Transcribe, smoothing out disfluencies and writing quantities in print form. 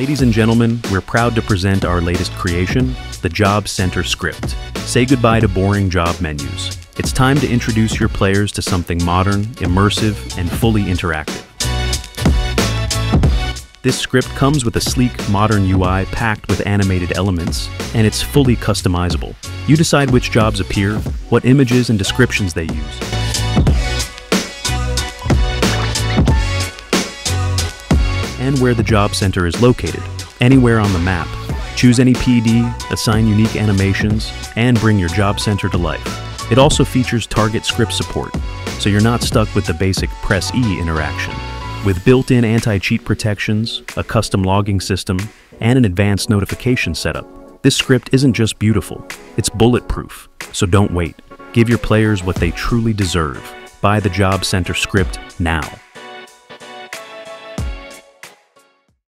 Ladies and gentlemen, we're proud to present our latest creation, the Job Center Script. Say goodbye to boring job menus. It's time to introduce your players to something modern, immersive, and fully interactive. This script comes with a sleek, modern UI packed with animated elements, and it's fully customizable. You decide which jobs appear, what images and descriptions they use. And where the job center is located, anywhere on the map. Choose any PD, assign unique animations, and bring your job center to life. It also features target script support, so you're not stuck with the basic press E interaction. With built-in anti-cheat protections, a custom logging system, and an advanced notification setup, this script isn't just beautiful, it's bulletproof. So don't wait. Give your players what they truly deserve. Buy the Job Center Script now.